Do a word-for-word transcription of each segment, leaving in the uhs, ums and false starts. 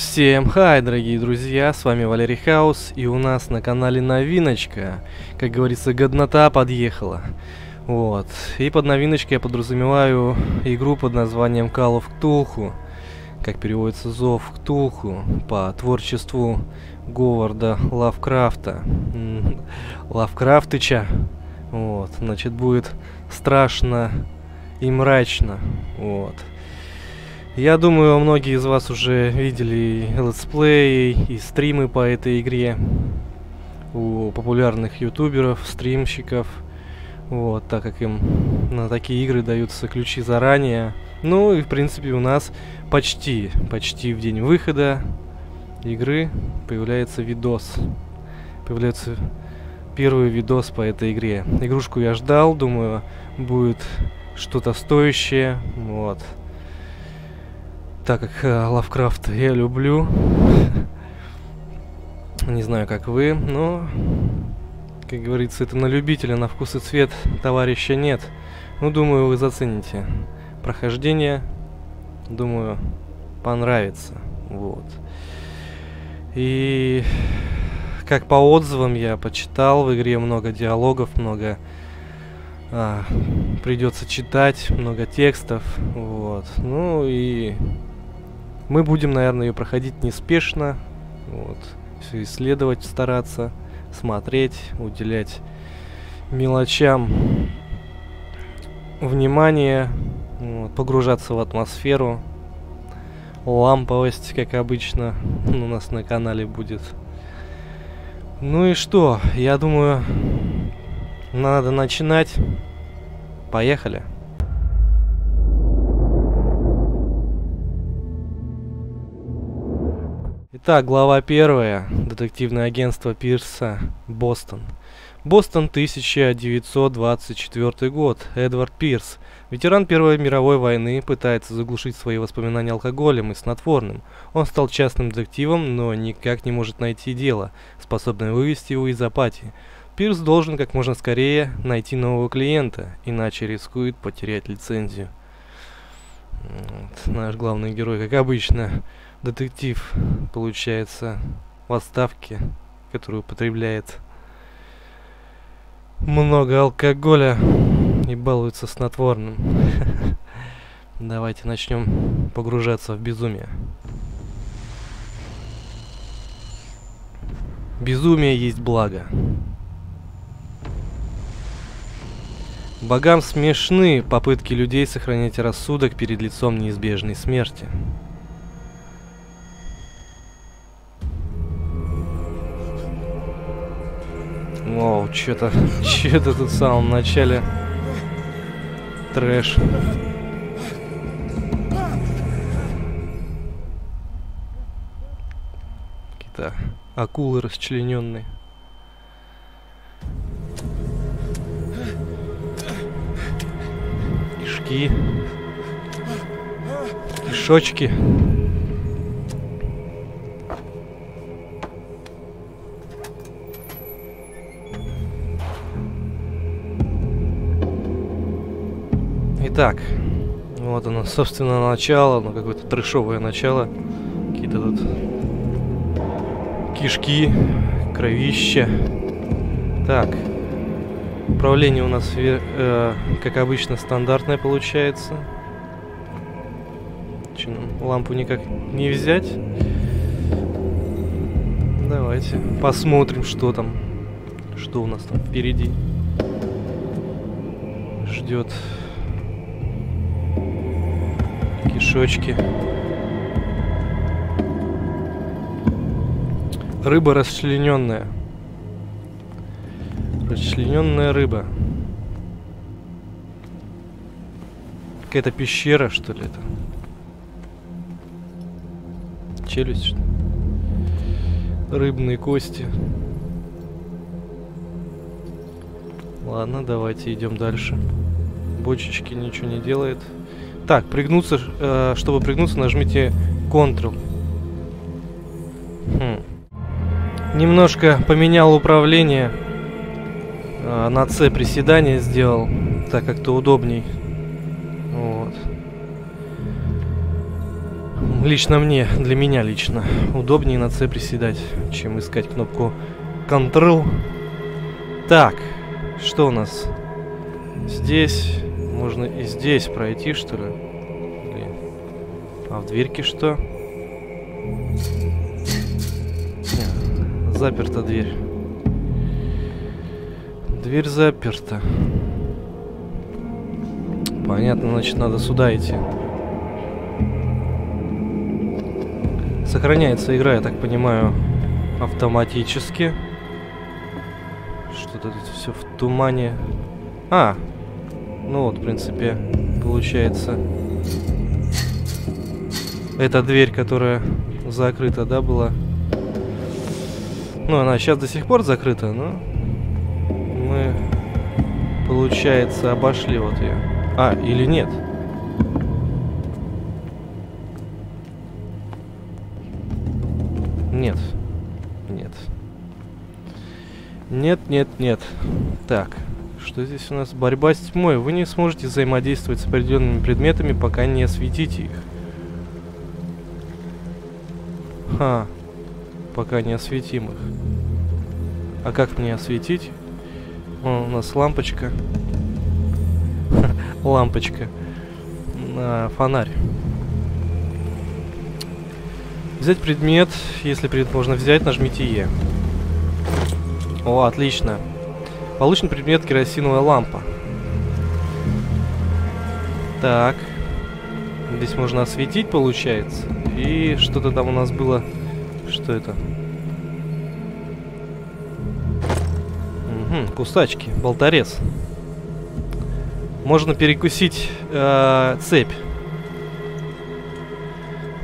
Всем хай, дорогие друзья, с вами Валерий Хаус, и у нас на канале новиночка, как говорится, годнота подъехала. Вот, и под новиночкой я подразумеваю игру под названием Call of Cthulhu, как переводится Зов Ктулху, по творчеству Говарда Лавкрафта, Лавкрафтыча. Вот, значит, будет страшно и мрачно, вот. Я думаю, многие из вас уже видели летсплеи и стримы по этой игре у популярных ютуберов, стримщиков, вот, так как им на такие игры даются ключи заранее. Ну и в принципе у нас почти, почти в день выхода игры появляется видос, появляется первый видос по этой игре. Игрушку я ждал, думаю, будет что-то стоящее, вот. Так как э, Лавкрафт я люблю, не знаю, как вы, но, как говорится, это на любителя, на вкус и цвет товарища нет. Ну, думаю, вы зацените прохождение, думаю, понравится, вот. И как по отзывам я почитал, в игре много диалогов, много... А, придется читать, много текстов, вот. Ну и мы будем, наверное, ее проходить неспешно, вот. Все исследовать, стараться, смотреть, уделять мелочам внимание, вот, погружаться в атмосферу, ламповость, как обычно, у нас на канале будет. Ну и что, я думаю... Надо начинать. Поехали. Итак, глава первая. Детективное агентство Пирса. Бостон. Бостон, тысяча девятьсот двадцать четвёртый год. Эдвард Пирс. Ветеран Первой мировой войны пытается заглушить свои воспоминания алкоголем и снотворным. Он стал частным детективом, но никак не может найти дело, способное вывести его из апатии. Пирс должен как можно скорее найти нового клиента, иначе рискует потерять лицензию. Вот, наш главный герой, как обычно, детектив, получается, в отставке, который употребляет много алкоголя и балуется снотворным. Давайте начнем погружаться в безумие. Безумие есть благо. Богам смешны попытки людей сохранять рассудок перед лицом неизбежной смерти. Воу, что-то, что-то тут в самом начале трэш. Какие-то акулы расчлененные. Кишочки. Итак, вот оно, собственно, начало, ну какое-то трешовое начало. Какие-то тут кишки, кровища. Так. Управление у нас, э, как обычно, стандартное получается. Че, лампу никак не взять. Давайте посмотрим, что там. Что у нас там впереди. Ждет. Кишочки. Рыба расчлененная. Расчлененная рыба. Какая-то пещера, что ли, это? Челюсть, что ли? Рыбные кости. Ладно, давайте идем дальше. Бочечки ничего не делает. Так, пригнуться, э, чтобы пригнуться, нажмите Ctrl. Хм. Немножко поменял управление. На С приседание сделал, так как-то удобней. Вот. Лично мне, для меня лично, удобнее на С приседать, чем искать кнопку Ctrl. Так, что у нас? Здесь можно и здесь пройти, что ли? Блин. А в дверьке что? Нет, заперта дверь. Дверь заперта. Понятно, значит, надо сюда идти. Сохраняется игра, я так понимаю, автоматически. Что-то тут все в тумане. А, ну вот, в принципе, получается. Эта дверь, которая закрыта, да, была? Ну, она сейчас до сих пор закрыта, но мы, получается, обошли вот ее. А, или нет? Нет. Нет. Нет, нет, нет. Так. Что здесь у нас? Борьба с тьмой. Вы не сможете взаимодействовать с определенными предметами, пока не осветите их. Ха. Пока не осветим их. А как мне осветить? Вон у нас лампочка. Лампочка. Фонарь. Взять предмет. Если предмет можно взять, нажмите Е. О, отлично. Получен предмет керосиновая лампа. Так. Здесь можно осветить, получается. И что-то там у нас было. Что это? Угу, кусачки. Болторез. Можно перекусить э, цепь.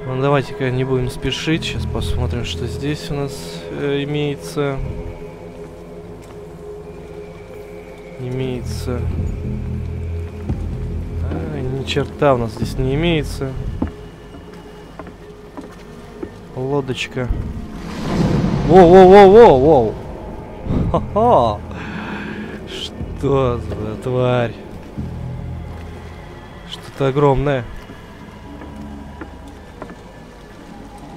Ну, давайте-ка не будем спешить. Сейчас посмотрим, что здесь у нас э, имеется. Имеется. А, ни черта у нас здесь не имеется. Лодочка. Воу-воу-воу-воу-воу! Ха-ха! Что за тварь? Что-то огромное.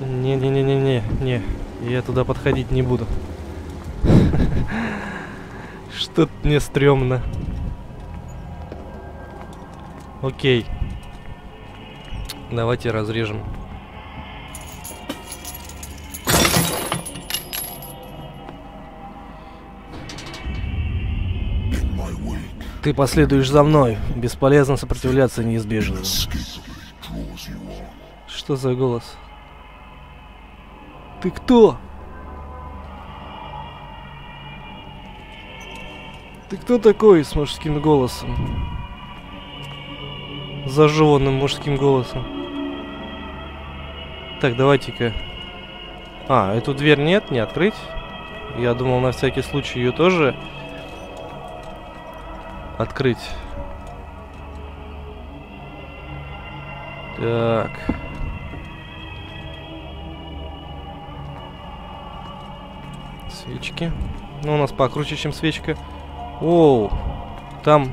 Не-не-не-не-не-не. Я туда подходить не буду. Что-то мне стрёмно. Окей. Давайте разрежем. Ты последуешь за мной. Бесполезно сопротивляться неизбежному. Что за голос? Ты кто? Ты кто такой? С мужским голосом. Зажеванным мужским голосом. Так, давайте-ка. А, эту дверь нет, не открыть. Я думал, на всякий случай ее тоже открыть. Так. Свечки. Ну, у нас покруче, чем свечка. Оу, там...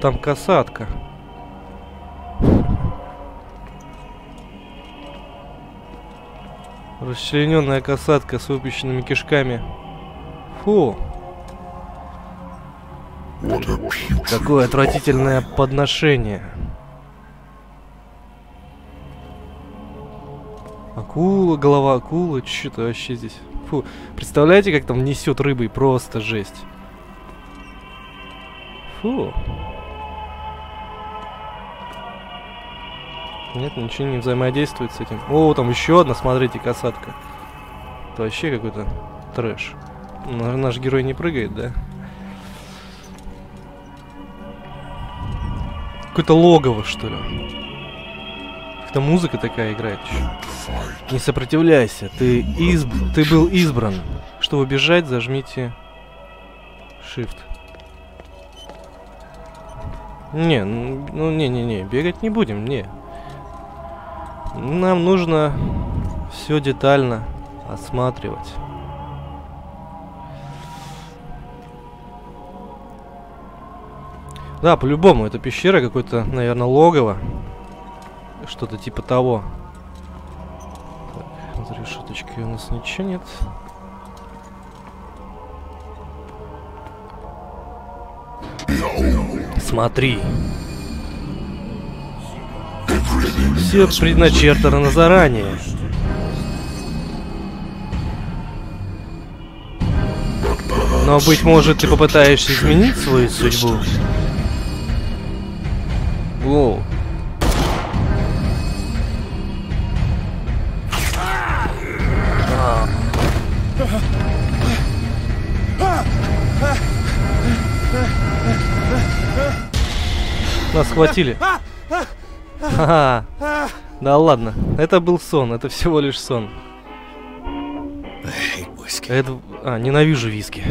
Там касатка. Расчлененная касатка с выпущенными кишками. Фу. Какое отвратительное подношение. Акула, голова акулы. Что-то вообще здесь. Фу. Представляете, как там несет рыбой? Просто жесть. Фу. Нет, ничего не взаимодействует с этим. О, там еще одна, смотрите, касатка. Это вообще какой-то трэш. Наш герой не прыгает, да? Какое-то логово, что ли. Как-то музыка такая играет еще. Не сопротивляйся, ты, изб... ты был избран. Чтобы бежать, зажмите Shift. Не, ну не-не-не, бегать не будем, не. Нам нужно все детально осматривать. Да, по-любому, это пещера, какое-то, наверное, логово. Что-то типа того. Смотри, решеточки у нас не чинит. Смотри. Все предначертано заранее. Но, быть может, ты попытаешься изменить свою судьбу? Воу. Нас схватили. Ха-ха. Да ладно, это был сон, это всего лишь сон. Эд... А, ненавижу виски.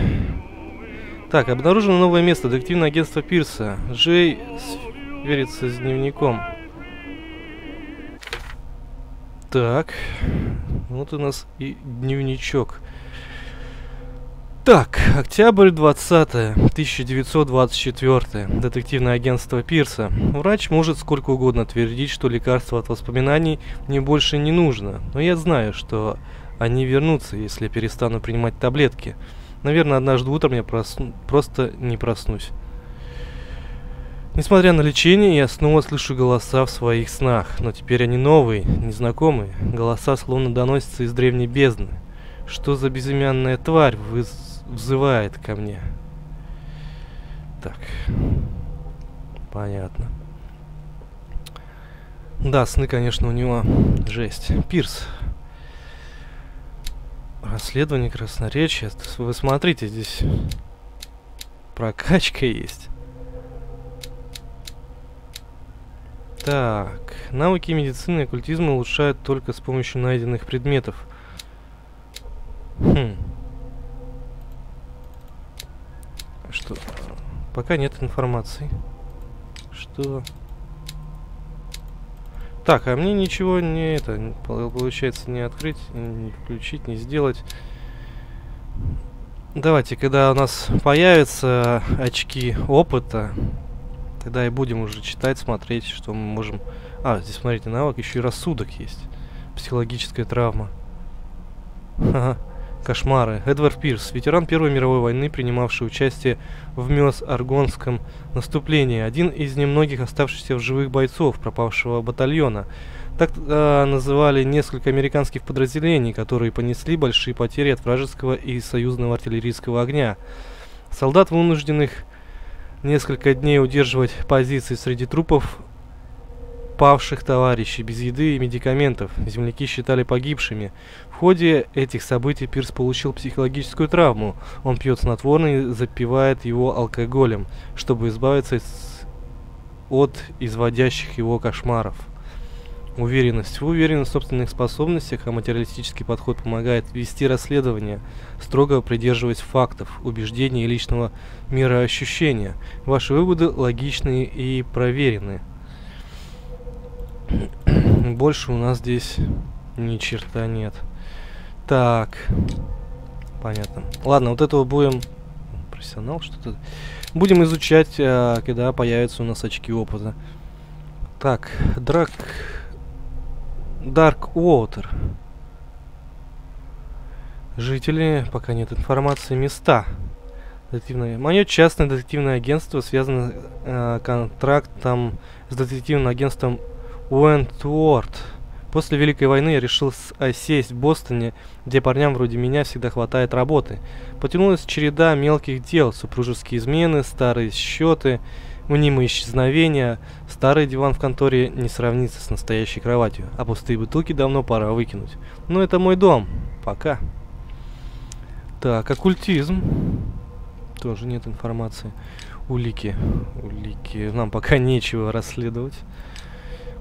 Так, обнаружено новое место. Детективное агентство Пирса. Джей сверится с дневником. Так. Вот у нас и дневничок. Так, октябрь двадцатое, тысяча девятьсот двадцать четвёртое. Детективное агентство Пирса. Врач может сколько угодно твердить, что лекарство от воспоминаний мне больше не нужно. Но я знаю, что они вернутся, если я перестану принимать таблетки. Наверное, однажды утром я просну... просто не проснусь. Несмотря на лечение, я снова слышу голоса в своих снах. Но теперь они новые, незнакомые. Голоса словно доносятся из древней бездны. Что за безымянная тварь выз... взывает ко мне? Так. Понятно. Да, сны, конечно, у него жесть. Пирс. Расследование красноречия. Вы смотрите, здесь прокачка есть. Так. Навыки медицины и оккультизма улучшают только с помощью найденных предметов. Хм. Что? Пока нет информации. Что? Так, а мне ничего не это получается не открыть, не включить, не сделать. Давайте, когда у нас появятся очки опыта, тогда и будем уже читать, смотреть, что мы можем. А, здесь, смотрите, навык, еще и рассудок есть. Психологическая травма. Ага. Кошмары. Эдвард Пирс, ветеран Первой мировой войны, принимавший участие в МЕС-Аргонском наступлении. Один из немногих оставшихся в живых бойцов пропавшего батальона. Так э, называли несколько американских подразделений, которые понесли большие потери от вражеского и союзного артиллерийского огня. Солдат, вынужденных несколько дней удерживать позиции среди трупов павших товарищей без еды и медикаментов, земляки считали погибшими. В ходе этих событий Пирс получил психологическую травму. Он пьет снотворное и запивает его алкоголем, чтобы избавиться от изводящих его кошмаров. Уверенность. В уверенность в собственных способностях, а материалистический подход помогает вести расследование, строго придерживаясь фактов, убеждений и личного мироощущения. Ваши выводы логичны и проверены. Больше у нас здесь ни черта нет. Так. Понятно. Ладно, вот этого будем... Профессионал что-то... Будем изучать, а, когда появятся у нас очки опыта. Так. Драк... Dark Water. Жители... Пока нет информации. Места. Детективное... Мое частное детективное агентство связано а, контрактом с детективным агентством Wentworth. После Великой войны я решил осесть в Бостоне, где парням вроде меня всегда хватает работы. Потянулась череда мелких дел, супружеские измены, старые счеты, мнимые исчезновения. Старый диван в конторе не сравнится с настоящей кроватью, а пустые бутылки давно пора выкинуть. Но это мой дом. Пока. Так, оккультизм. Тоже нет информации. Улики. Улики. Нам пока нечего расследовать.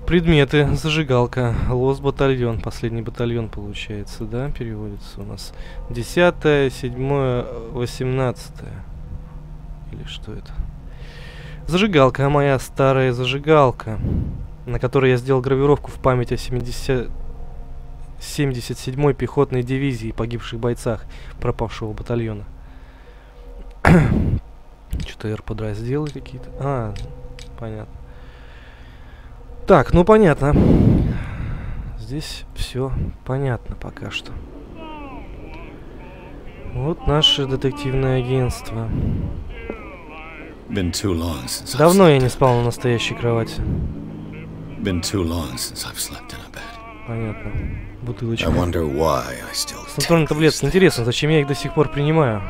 Предметы, зажигалка, лос-батальон, последний батальон получается, да, переводится у нас. десятое, седьмое, восемнадцатое. Или что это? Зажигалка, моя старая зажигалка, на которой я сделал гравировку в память о семидесятой... семьдесят седьмой пехотной дивизии и погибших бойцах пропавшего батальона. Что-то эр подразделы какие-то. А, понятно. Так, ну понятно. Здесь все понятно пока что. Вот наше детективное агентство. Давно я не спал на настоящей кровати. Понятно. Бутылочка. Снотворные таблетки. Интересно, зачем я их до сих пор принимаю?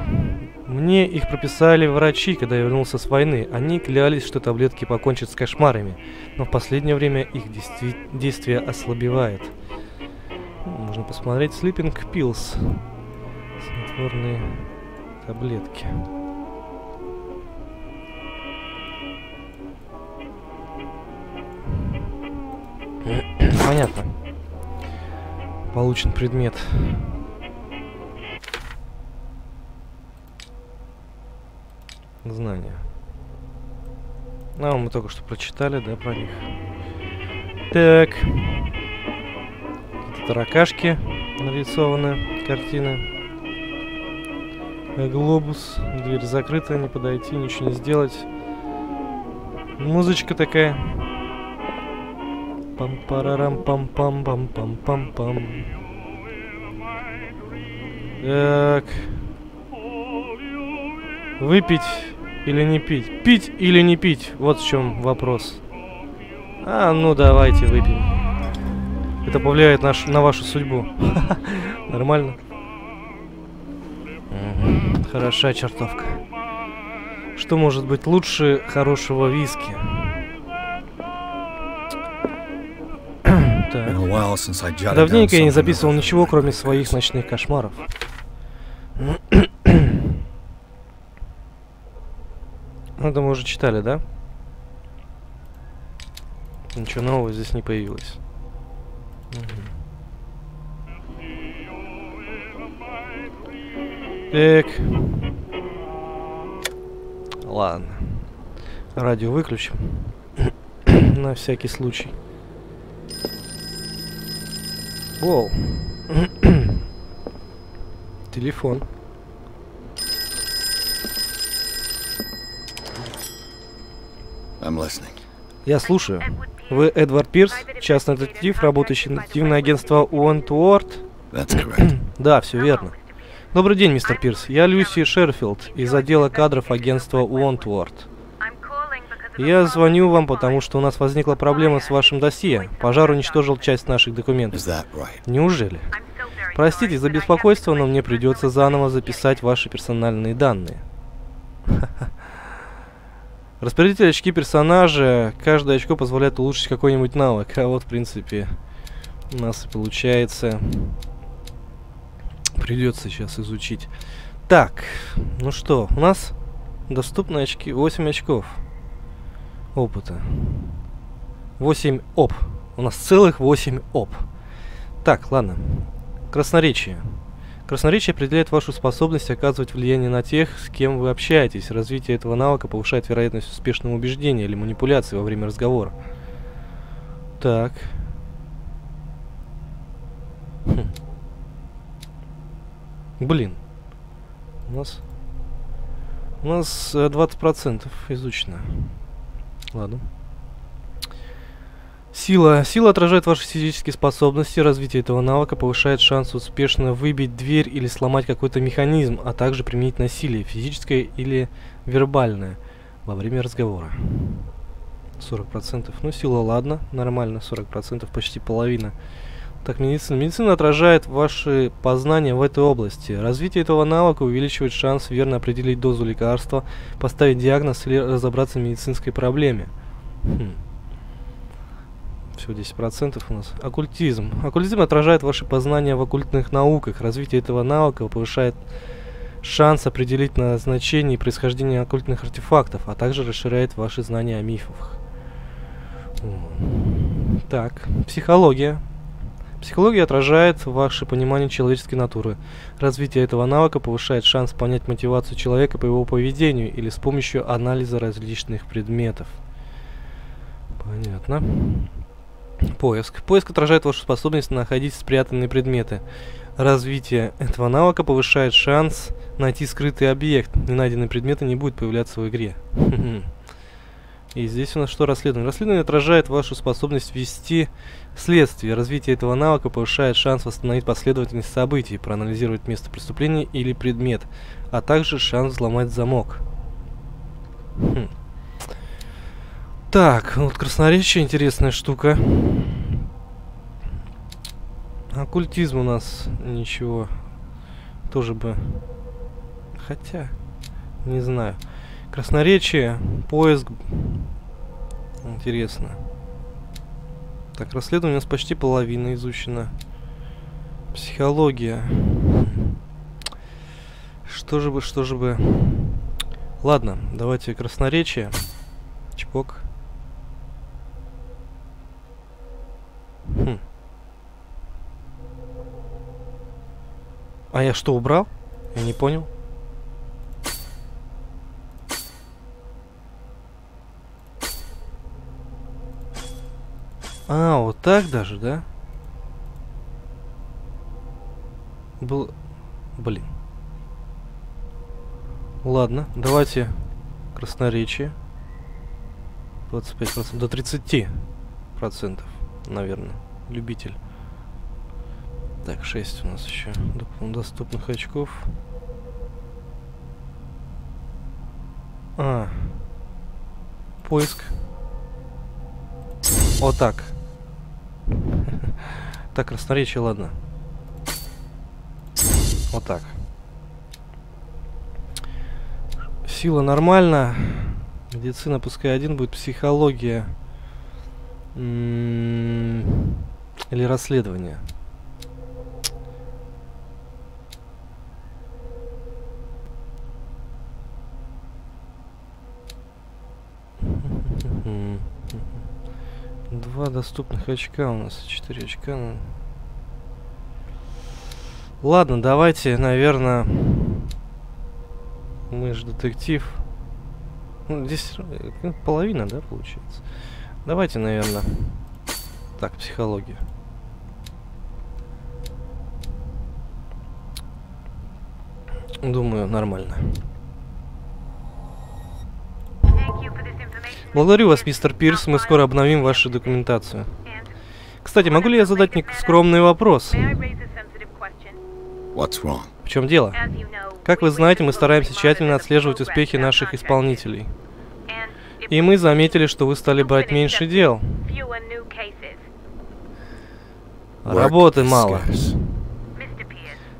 Мне их прописали врачи, когда я вернулся с войны. Они клялись, что таблетки покончат с кошмарами. Но в последнее время их действие ослабевает. Можно посмотреть Sleeping Pills. Снотворные таблетки. Понятно. Получен предмет. Знания. А, мы только что прочитали, да, про них. Так. Какие-то таракашки нарисованы, картины. Глобус. Дверь закрыта, не подойти, ничего не сделать. Музычка такая. Пам-парарам-пам-пам-пам-пам-пам-пам. Так. Выпить или не пить? Пить или не пить? Вот в чем вопрос. А, ну давайте выпьем. Это повлияет наш, на вашу судьбу. Нормально. Хороша чертовка. Что может быть лучше хорошего виски? Давненько я не записывал ничего, кроме своих ночных кошмаров. Это мы уже читали, да? Ничего нового здесь не появилось. Угу. Так. Ладно. Радио выключим. На всякий случай. Воу. Телефон. Я слушаю. Вы Эдвард Пирс, частный детектив, работающий на детективное агентство Wentworth? Да, все верно. Добрый день, мистер Пирс. Я Люси Шерфилд из отдела кадров агентства Wentworth. Я звоню вам, потому что у нас возникла проблема с вашим досье. Пожар уничтожил часть наших документов. Неужели? Простите за беспокойство, но мне придется заново записать ваши персональные данные. Распределитель очки персонажа. Каждое очко позволяет улучшить какой-нибудь навык. А вот, в принципе, у нас и получается. Придется сейчас изучить. Так, ну что, у нас доступны очки. восемь очков опыта. восемь оп. У нас целых восемь оп. Так, ладно. Красноречие. Красноречие определяет вашу способность оказывать влияние на тех, с кем вы общаетесь. Развитие этого навыка повышает вероятность успешного убеждения или манипуляции во время разговора. Так. Хм. Блин. У нас... У нас двадцать процентов изучено. Ладно. Сила. Сила отражает ваши физические способности. Развитие этого навыка повышает шанс успешно выбить дверь или сломать какой-то механизм, а также применить насилие, физическое или вербальное, во время разговора. сорок процентов. Ну, сила, ладно, нормально, сорок процентов, почти половина. Так, медицина. Медицина отражает ваши познания в этой области. Развитие этого навыка увеличивает шанс верно определить дозу лекарства, поставить диагноз или разобраться в медицинской проблеме. Хм. Всего десять процентов у нас. Оккультизм. Оккультизм отражает ваши познания в оккультных науках. Развитие этого навыка повышает шанс определить назначение и происхождение оккультных артефактов, а также расширяет ваши знания о мифах. Так, психология. Психология отражает ваше понимание человеческой натуры. Развитие этого навыка повышает шанс понять мотивацию человека по его поведению или с помощью анализа различных предметов. Понятно. Поиск. Поиск отражает вашу способность находить спрятанные предметы. Развитие этого навыка повышает шанс найти скрытый объект. Ненайденные предметы не будут появляться в игре. И здесь у нас что расследование? Расследование отражает вашу способность вести следствие. Развитие этого навыка повышает шанс восстановить последовательность событий, проанализировать место преступления или предмет, а также шанс взломать замок. Хм. Так, вот красноречие интересная штука. Оккультизм у нас ничего. Тоже бы... Хотя... Не знаю. Красноречие, поиск... Интересно. Так, расследование у нас почти половина изучена. Психология. Что же бы, что же бы... Ладно, давайте красноречие. Чпок. Хм. А я что, убрал? Я не понял. А, вот так даже, да? Был... Блин. Ладно, давайте красноречие. двадцать пять процентов до тридцати процентов, наверное. Любитель. Так, шесть у нас еще доступных очков. А. Поиск. Вот так. Так, красноречие, ладно. Вот так. Сила нормально. Медицина пускай один будет. Психология. М-м- или расследование. Два доступных очка у нас, четыре очка. Ладно, давайте, наверное, мы же детектив. Ну, здесь половина, да, получается. Давайте, наверное, так, психология. Думаю, нормально. Благодарю вас, мистер Пирс, мы скоро обновим вашу документацию. Кстати, могу ли я задать скромный вопрос? В чем дело? Как вы знаете, мы стараемся тщательно отслеживать успехи наших исполнителей. И мы заметили, что вы стали брать меньше дел. Работы мало.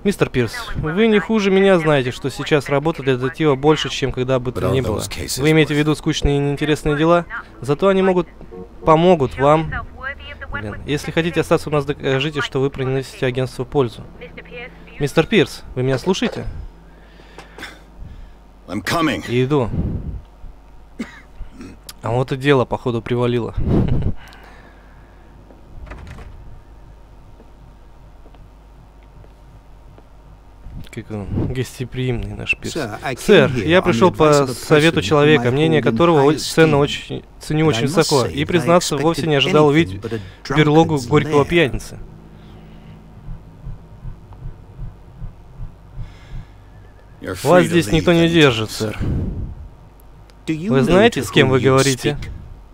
Мистер Пирс, вы не хуже меня знаете, что сейчас работы для детектива больше, чем когда бы то ни было. Вы имеете в виду скучные и неинтересные дела? Зато они могут... помогут вам. Блин. Если хотите остаться у нас, докажите, что вы приносите агентству пользу. Мистер Пирс, вы меня слушаете? Иду. А вот и дело, походу, привалило. Гостеприимный наш Пирс. Сэр, я пришел по совету человека, мнение которого цену очень, ценю очень высоко, и, признаться, вовсе не ожидал увидеть берлогу горького пьяницы. Вас здесь никто не держит, сэр. Вы знаете, с кем вы говорите?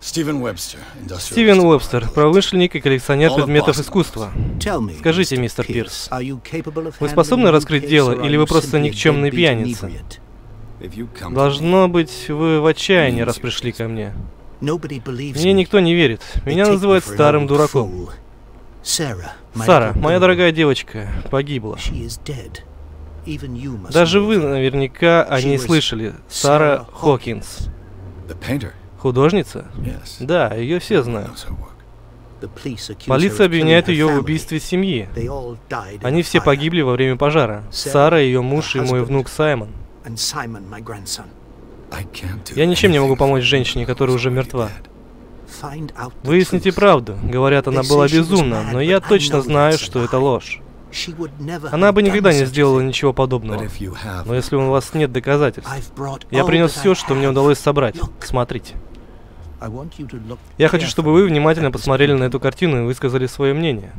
Стивен Уэбстер, промышленник и коллекционер предметов искусства. Скажите, мистер Пирс, вы способны раскрыть дело, или вы просто никчемный пьяница? Должно быть, вы в отчаянии, раз пришли ко мне. Мне никто не верит. Меня называют старым дураком. Сара, моя дорогая девочка, погибла. Даже вы наверняка о ней слышали. Сара Хокинс. Художница? Да, ее все знают. Полиция обвиняет ее в убийстве семьи. Они все погибли во время пожара. Сара, ее муж и мой внук Саймон. Я ничем не могу помочь женщине, которая уже мертва. Выясните правду. Говорят, она была безумна, но я точно знаю, что это ложь. Она бы никогда не сделала ничего подобного. Но если у вас нет доказательств, я принес все, что мне удалось собрать. Смотрите. Я хочу, чтобы вы внимательно посмотрели на эту картину и высказали свое мнение.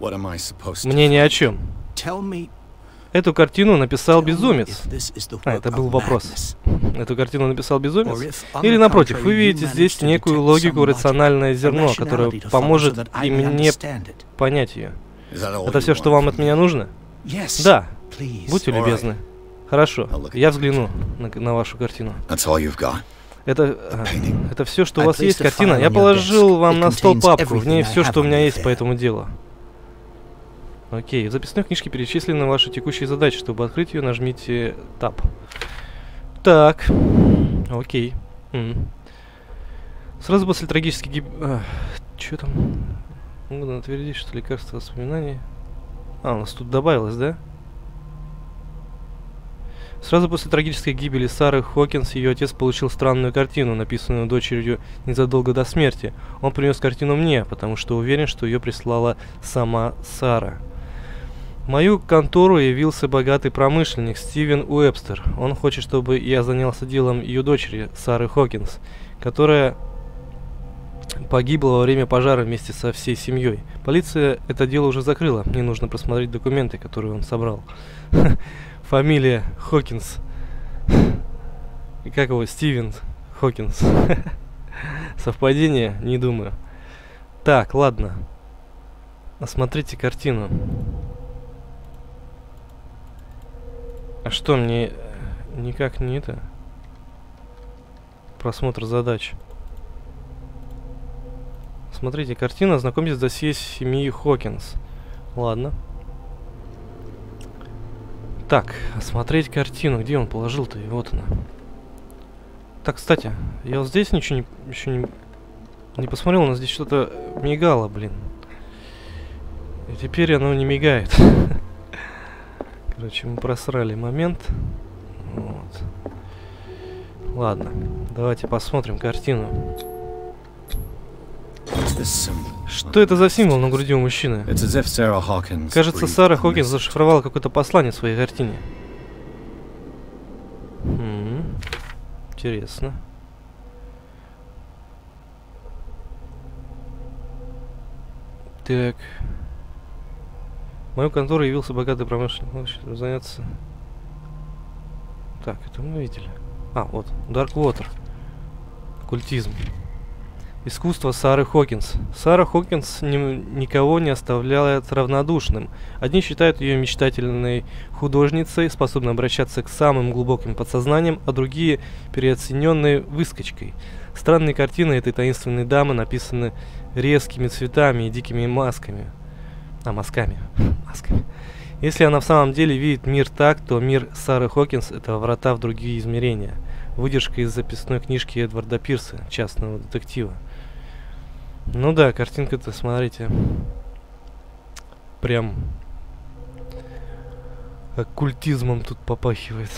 Мне ни о чем. Эту картину написал безумец. А, это был вопрос. Эту картину написал безумец? Или, напротив, вы видите здесь некую логику, рациональное зерно, которое поможет и мне понять ее? Это все, что вам от меня нужно? Да. Будьте любезны. Хорошо. Я взгляну на, на вашу картину. Это, это все, что у вас есть, картина. Я положил вам на стол папку. В ней все, что у меня есть по этому делу. Окей, в записной книжке перечислены ваши текущие задачи. Чтобы открыть ее, нажмите Tab. Так. Окей. М-м. Сразу после трагической гиб... А, чё там? Надо утвердить, что лекарство от воспоминаний... А, у нас тут добавилось, да? Сразу после трагической гибели Сары Хокинс ее отец получил странную картину, написанную дочерью незадолго до смерти. Он принес картину мне, потому что уверен, что ее прислала сама Сара. В мою контору явился богатый промышленник Стивен Уэбстер. Он хочет, чтобы я занялся делом ее дочери, Сары Хокинс, которая погибла во время пожара вместе со всей семьей. Полиция это дело уже закрыла. Мне нужно просмотреть документы, которые он собрал. Фамилия Хокинс. Как его? Стивен Хокинс. Совпадение? Не думаю. Так, ладно. Осмотрите картину. А что мне... Никак не это... Просмотр задач. Смотрите картину, ознакомьтесь с досье семьи Хокинс. Ладно. Так, осмотреть картину. Где он положил-то? И вот она. Так, кстати, я вот здесь ничего не, еще не, не посмотрел. У нас здесь что-то мигало, блин. И теперь оно не мигает. Короче, мы просрали момент. Вот. Ладно, давайте посмотрим картину. Что это за символ на груди у мужчины? Кажется, Сара Хокинс зашифровала какое-то послание в своей картине. М-м, интересно. Так. В мою контору явился богатый промышленник. Заняться. Так, это мы видели. А, вот. Dark Water. Оккультизм. Искусство Сары Хокинс. Сара Хокинс ни, никого не оставляет равнодушным. Одни считают ее мечтательной художницей, способной обращаться к самым глубоким подсознаниям, а другие переоцененной выскочкой. Странные картины этой таинственной дамы написаны резкими цветами и дикими масками. А, мазками. Масками. Если она в самом деле видит мир так, то мир Сары Хокинс – это врата в другие измерения. Выдержка из записной книжки Эдварда Пирса, частного детектива. Ну да, картинка-то, смотрите, прям оккультизмом тут попахивает.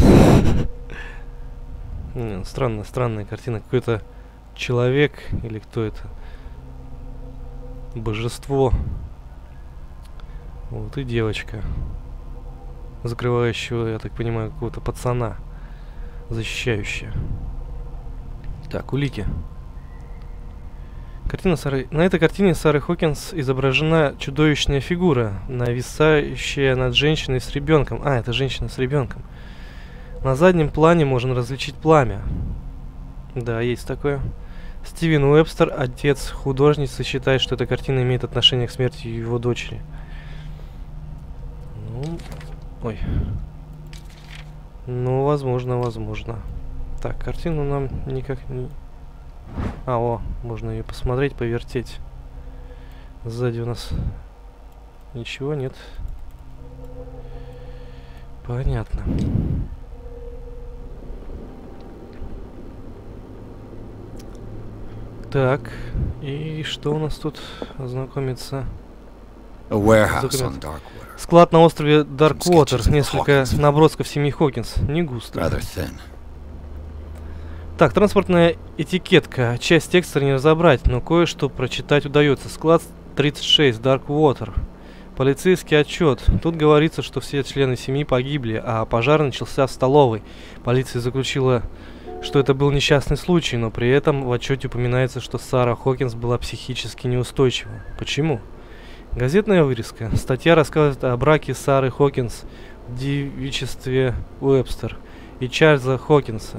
Странная, странная картина. Какой-то человек, или кто это? Божество. Вот и девочка, закрывающего, я так понимаю, какого-то пацана, защищающая. Так, улики. Картина Сары... На этой картине Сары Хокинс изображена чудовищная фигура, нависающая над женщиной с ребенком. А, это женщина с ребенком. На заднем плане можно различить пламя. Да, есть такое. Стивен Уэбстер, отец художницы, считает, что эта картина имеет отношение к смерти его дочери. Ну... Ой. Ну, возможно, возможно. Так, картину нам никак не... А, о, можно ее посмотреть, повертеть. Сзади у нас ничего нет. Понятно. Так, и что у нас тут? Ознакомиться. Склад на острове Dark Water. Несколько набросков семьи Хокинс. Не густо. Так, транспортная этикетка. Часть текста не разобрать, но кое-что прочитать удается. Склад тридцать шесть, Dark Water. Полицейский отчет. Тут говорится, что все члены семьи погибли, а пожар начался в столовой. Полиция заключила, что это был несчастный случай, но при этом в отчете упоминается, что Сара Хокинс была психически неустойчива. Почему? Газетная вырезка. Статья рассказывает о браке Сары Хокинс в девичестве Уэбстер и Чарльза Хокинса,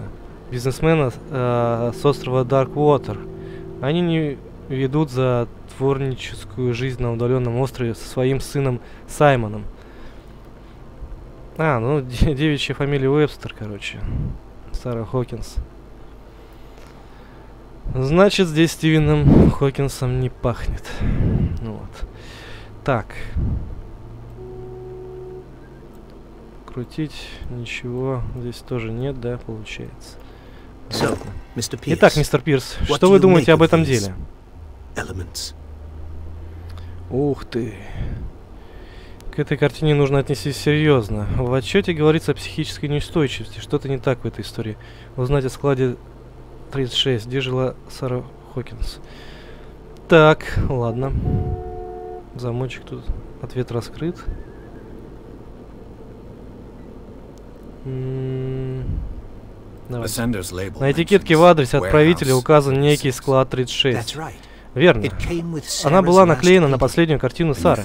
бизнесмена э, с острова Dark Water. Они не ведут затворническую жизнь на удаленном острове со своим сыном Саймоном. А, ну, девичья фамилия Уэбстер, короче. Сара Хокинс. Значит, здесь Стивеном Хокинсом не пахнет. Вот. Так. Крутить ничего здесь тоже нет, да, получается. So, мистер Пирс, Итак, мистер Пирс, что вы думаете об этом деле? Elements? Ух ты. К этой картине нужно отнестись серьезно. В отчете говорится о психической неустойчивости. Что-то не так в этой истории. Узнать о складе тридцать шесть, где жила Сара Хокинс. Так, ладно. Замочек тут. Ответ раскрыт. М-м-м. Давайте. На этикетке в адресе отправителя указан некий склад тридцать шесть. Верно. Она была наклеена на последнюю картину Сары.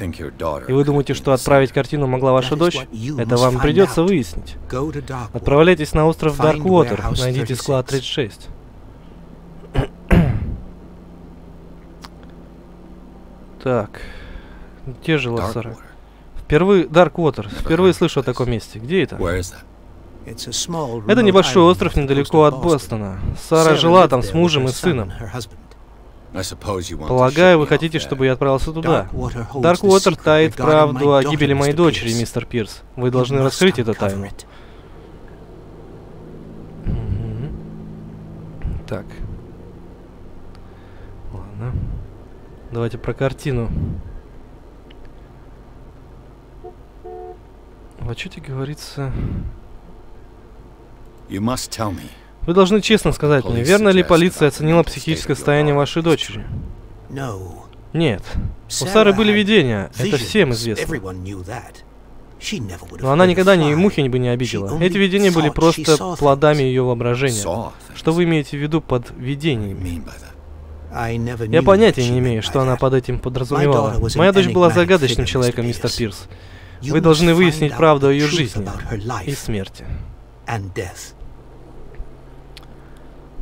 И вы думаете, что отправить картину могла ваша дочь? Это вам придется выяснить. Отправляйтесь на остров Dark Water, найдите склад тридцать шесть. Так. Где жила Сара? Впервые... Dark Water. Впервые слышу о таком месте. Где это? Это небольшой остров недалеко от Бостона. Сара жила там с мужем и сыном. Полагаю, вы хотите, чтобы я отправился туда. Dark Water тает правду о гибели моей дочери, мистер Пирс. Вы должны раскрыть эту тайну. Так. Ладно. Давайте про картину. В отчете говорится... Вы должны честно сказать мне, верно ли полиция оценила психическое состояние вашей дочери? Нет. У Сары были видения, это всем известно. Но она никогда ни мухи бы не обидела. Эти видения были просто плодами ее воображения. Что вы имеете в виду под видениями? Я понятия не имею, что она под этим подразумевала. Моя дочь была загадочным человеком, мистер Пирс. Вы должны выяснить правду о ее жизни и смерти.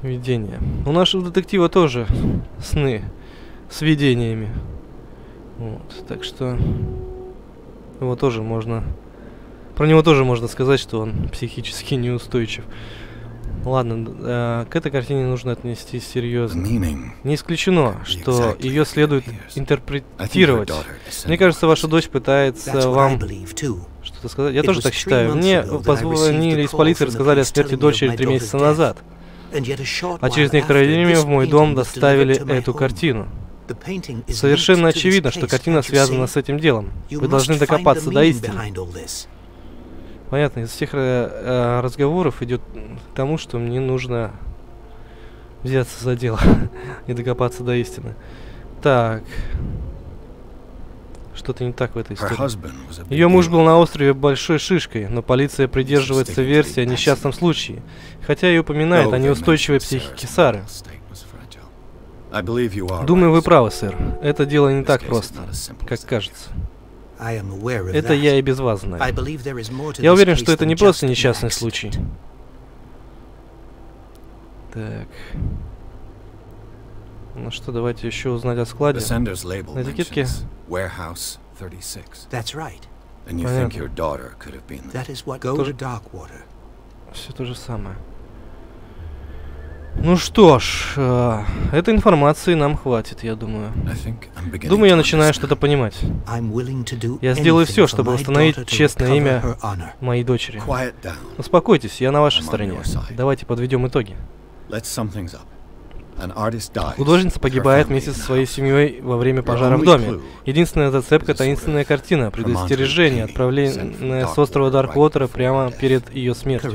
Видения. У нашего детектива тоже сны с видениями. Вот, так что его тоже можно... Про него тоже можно сказать, что он психически неустойчив. Ладно, э, к этой картине нужно отнестись серьезно. Не исключено, что ее следует интерпретировать. Мне кажется, ваша дочь пытается вам... что-то сказать. Я тоже так считаю. Мне позвонили из полиции и рассказали о смерти дочери три месяца назад. А через некоторое время в мой дом доставили эту картину. Совершенно очевидно, что картина связана с этим делом. Вы должны докопаться до истины. Понятно, из всех э, разговоров идет к тому, что мне нужно взяться за дело и докопаться до истины. Так. Что-то не так в этой истории. Ее муж был на острове большой шишкой, но полиция придерживается версии о несчастном случае, хотя и упоминает о неустойчивой психике Сары. Думаю, вы правы, сэр. Это дело не так просто, как кажется. Это я и без вас знаю. Я уверен, что это не просто несчастный случай. Так... Ну что, давайте еще узнать о складе. На этикетке. Все то же самое. Ну что ж, э, этой информации нам хватит, я думаю. Думаю, я начинаю что-то понимать. Я сделаю все, чтобы восстановить честное имя моей дочери. Успокойтесь, я на вашей стороне. Давайте подведем итоги. Художница погибает вместе со своей семьей во время пожара в доме. Единственная зацепка — таинственная картина, предостережение, отправленная с острова Dark Water прямо перед ее смертью.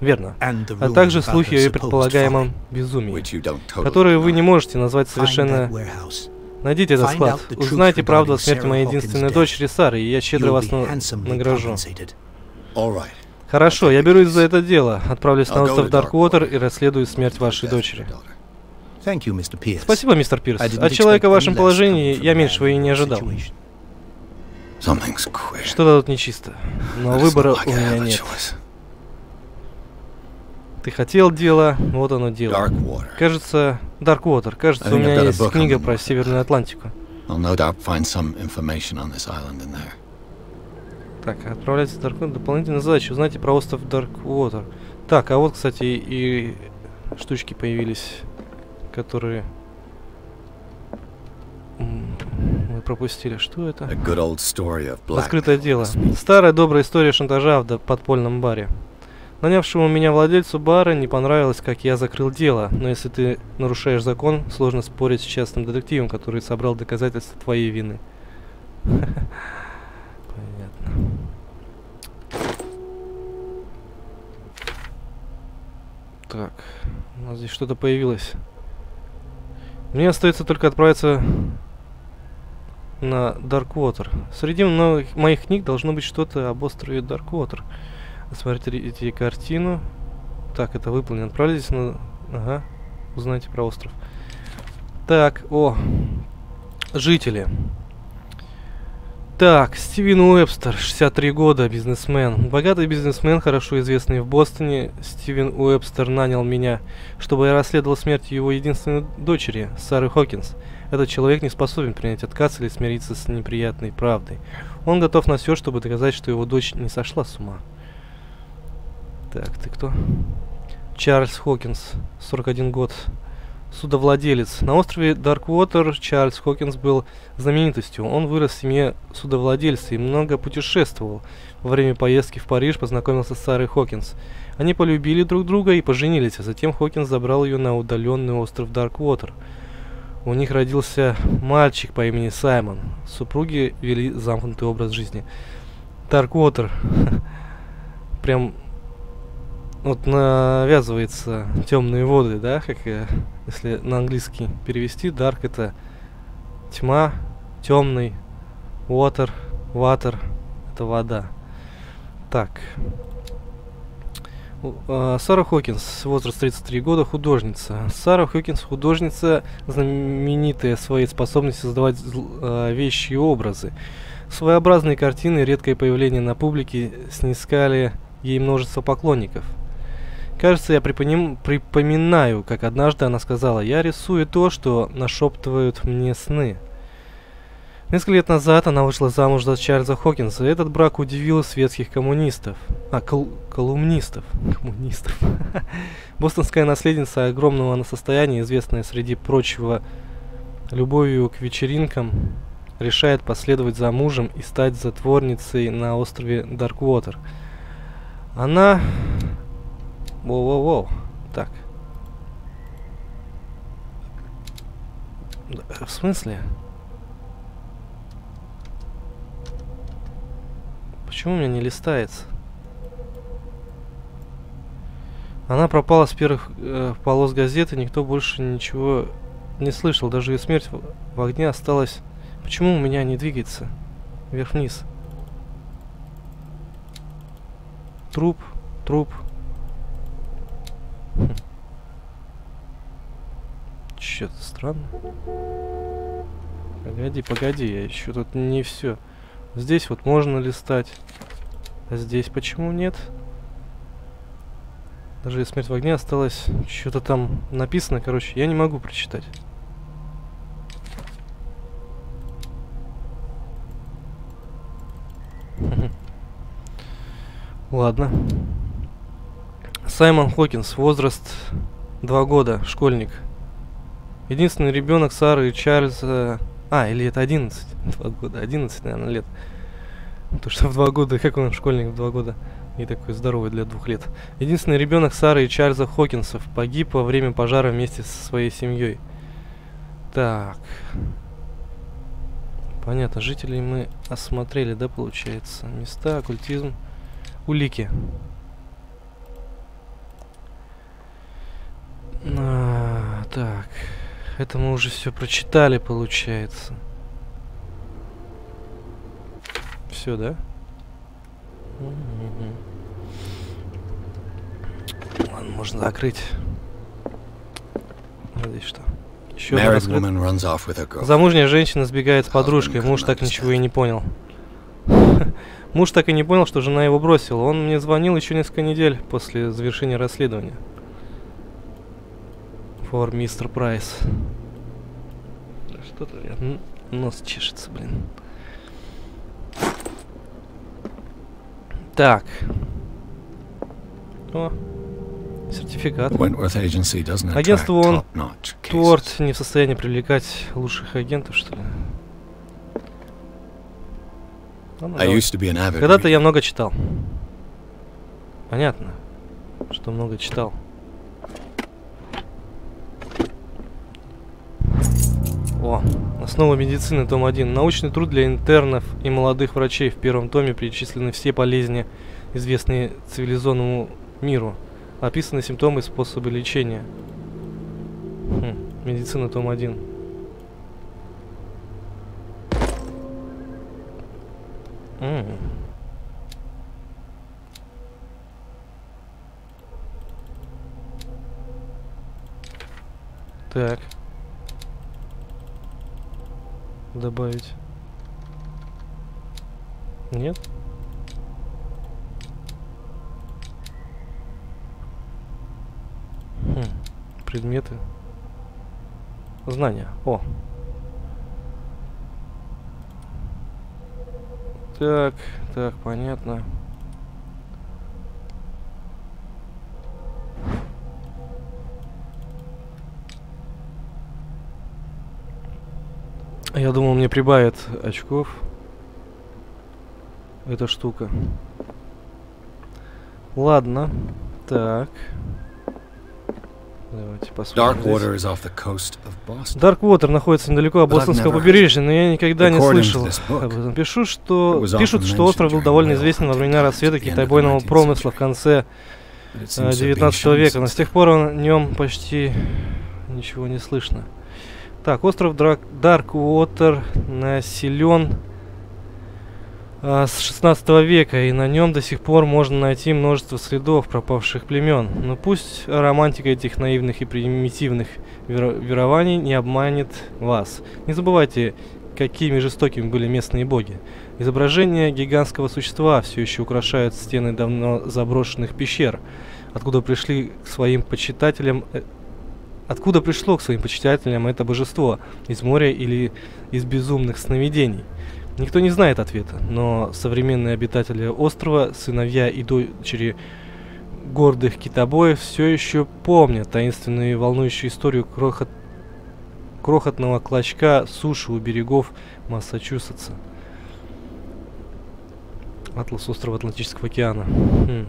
Верно. А также слухи о ее предполагаемом безумии, которые вы не можете назвать совершенно... Найдите этот склад. Узнайте правду о смерти моей единственной дочери Сары, и я щедро вас награжу. Хорошо, я берусь за это дело. Отправлюсь на остров Dark Water и расследую смерть вашей дочери. Спасибо, мистер Пирс. От человека в вашем положении я меньшего и не ожидал. Что-то тут нечисто, но выбора у меня нет. Ты хотел дело, вот оно дело. Кажется, Dark Water. Кажется, у меня есть книга про Северную Атлантику. Так, отправляйтесь в Dark Water. Дополнительная задача. Узнайте про остров Dark Water. Так, а вот, кстати, и штучки появились, которые мы пропустили. Что это? Раскрытое дело. Старая добрая история шантажа в подпольном баре. Нанявшему меня владельцу бара не понравилось, как я закрыл дело, но если ты нарушаешь закон, сложно спорить с частным детективом, который собрал доказательства твоей вины. Понятно. Так, у нас здесь что-то появилось. Мне остается только отправиться на Dark Water. Среди многих моих книг должно быть что-то об острове Dark Water. Смотрите картину. Так, это выполнено. Отправляйтесь на... Ага. Узнайте про остров. Так, о. Жители. Так, Стивен Уэбстер, шестьдесят три года, бизнесмен. Богатый бизнесмен, хорошо известный в Бостоне. Стивен Уэбстер нанял меня, чтобы я расследовал смерть его единственной дочери, Сары Хокинс. Этот человек не способен принять отказ или смириться с неприятной правдой. Он готов на все, чтобы доказать, что его дочь не сошла с ума. Так, ты кто? Чарльз Хокинс, сорок один год, судовладелец. На острове Дарквотер Чарльз Хокинс был знаменитостью. Он вырос в семье судовладельца и много путешествовал. Во время поездки в Париж познакомился с Сарой Хокинс. Они полюбили друг друга и поженились, а затем Хокинс забрал ее на удаленный остров Дарквотер. У них родился мальчик по имени Саймон. Супруги вели замкнутый образ жизни. Дарквотер. Прям... Вот навязывается темные воды, да, как если на английский перевести, dark это тьма, темный, water, water это вода. Так. Сара Хокинс, возраст тридцать три года, художница. Сара Хокинс художница, знаменитая своей способностью создавать вещи и образы. Своеобразные картины и редкое появление на публике снискали ей множество поклонников. Кажется, я припоним, припоминаю, как однажды она сказала: «Я рисую то, что нашептывают мне сны». Несколько лет назад она вышла замуж за Чарльза Хокинса. Этот брак удивил светских коммунистов. А, кол колумнистов. Коммунистов. Бостонская наследница огромного состояния, известная среди прочего любовью к вечеринкам, решает последовать за мужем и стать затворницей на острове Дарквотер. Она... Воу-воу-воу. Так. В смысле? Почему у меня не листается? Она пропала с первых э, полос газеты, никто больше ничего не слышал. Даже ее смерть в, в огне осталась... Почему у меня не двигается? Вверх-вниз. Труп, труп. Что-то странно. Погоди, погоди, я еще тут не все. Здесь вот можно листать. А здесь почему нет? Даже смерть в огне осталась. Что-то там написано, короче, я не могу прочитать. Ладно. Саймон Хокинс, возраст два года, школьник. Единственный ребенок Сары и Чарльза... А, или это одиннадцать? два года, одиннадцать, наверное, лет. Потому что в два года, как он школьник в два года? И такой здоровый для двух лет. Единственный ребенок Сары и Чарльза Хокинсов погиб во время пожара вместе со своей семьей. Так. Понятно, жителей мы осмотрели, да, получается? Места, оккультизм, улики. А, так... Это мы уже все прочитали, получается. Все, да? Mm-hmm. Ладно, можно закрыть. Здесь что? Еще раз. Замужняя женщина сбегает с подружкой. Муж так ничего и не понял. Муж так и не понял, что жена его бросила. Он мне звонил еще несколько недель после завершения расследования. For мистер Прайс. Что-то нос чешется, блин. Так. О. Сертификат. Агентство он Торт не в состоянии привлекать лучших агентов, что ли? Когда-то я много читал. Понятно, что много читал. О, основа медицины, том один. Научный труд для интернов и молодых врачей. В первом томе перечислены все болезни, известные цивилизованному миру. Описаны симптомы и способы лечения. Хм, медицина, том один. Mm. Так. Добавить. Нет? Хм. Предметы. Знания. О. Так, так, понятно. Я думал, мне прибавит очков эта штука. Ладно, так. Давайте посмотрим. Dark Water находится недалеко от Бостонского побережья, но я никогда не слышал об этом. Пишу, что... Пишут, что остров был довольно известен во времена рассвета китобойного промысла в конце девятнадцатого века, но с тех пор о нем почти ничего не слышно. Так, остров Dark Water населен с шестнадцатого века, и на нем до сих пор можно найти множество следов пропавших племен. Но пусть романтика этих наивных и примитивных верований не обманет вас. Не забывайте, какими жестокими были местные боги. Изображения гигантского существа все еще украшают стены давно заброшенных пещер, откуда пришли к своим почитателям... Откуда пришло к своим почитателям это божество? Из моря или из безумных сновидений? Никто не знает ответа, но современные обитатели острова, сыновья и дочери гордых китобоев, все еще помнят таинственную и волнующую историю крохот... крохотного клочка суши у берегов Массачусетса. Атлас острова Атлантического океана. Хм.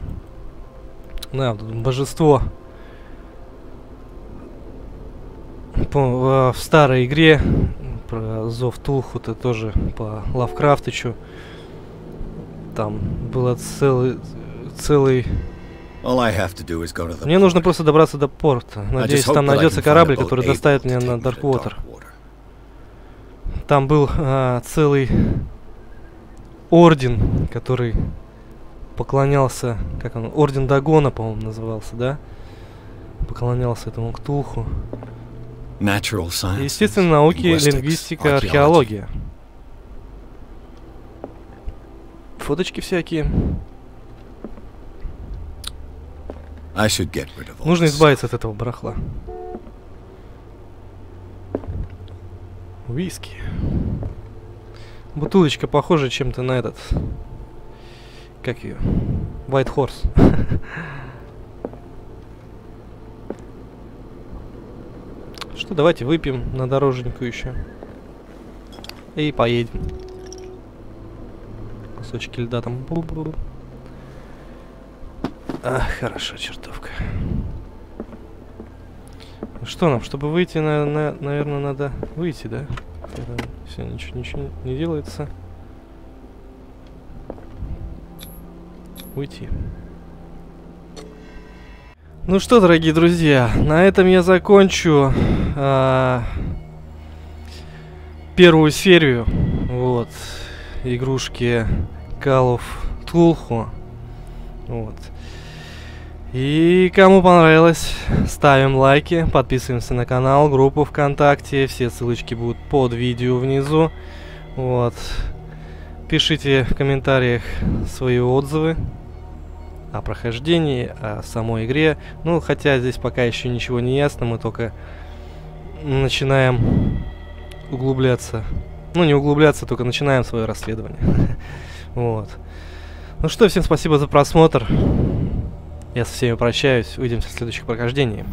Да, божество. По, в старой игре... Про зов Тулху-то тоже по Лавкрафтычу. Там было целый... целый... Мне нужно просто добраться до порта. Надеюсь, там найдется корабль, который доставит меня на Dark Water. Там был а, целый орден, который поклонялся... Как он? Орден Дагона, по-моему, назывался, да? Поклонялся этому Ктулху. Естественно, науки, лингвистика, археология. Фоточки всякие. Нужно избавиться от этого барахла. Виски. Бутылочка похожа чем-то на этот... Как ее? White Horse. Что, давайте выпьем на дороженьку еще. И поедем. Кусочки льда там. Ах, хорошо, чертовка. Что нам, чтобы выйти, на, на, наверное, надо выйти, да? Все, ничего, ничего не делается. Уйти. Ну что, дорогие друзья, на этом я закончу э, первую серию вот, игрушки Call of Cthulhu. Вот. И кому понравилось, ставим лайки, подписываемся на канал, группу ВКонтакте, все ссылочки будут под видео внизу. Вот. пишите в комментариях свои отзывы о прохождении, о самой игре. Ну, хотя здесь пока еще ничего не ясно, мы только начинаем углубляться. Ну, не углубляться, только начинаем свое расследование. Вот. Ну что, всем спасибо за просмотр. Я со всеми прощаюсь. Увидимся в следующих прохождениях.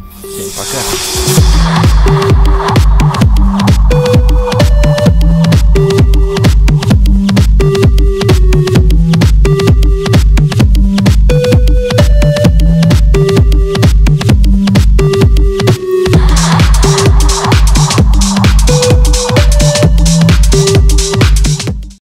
Всем пока.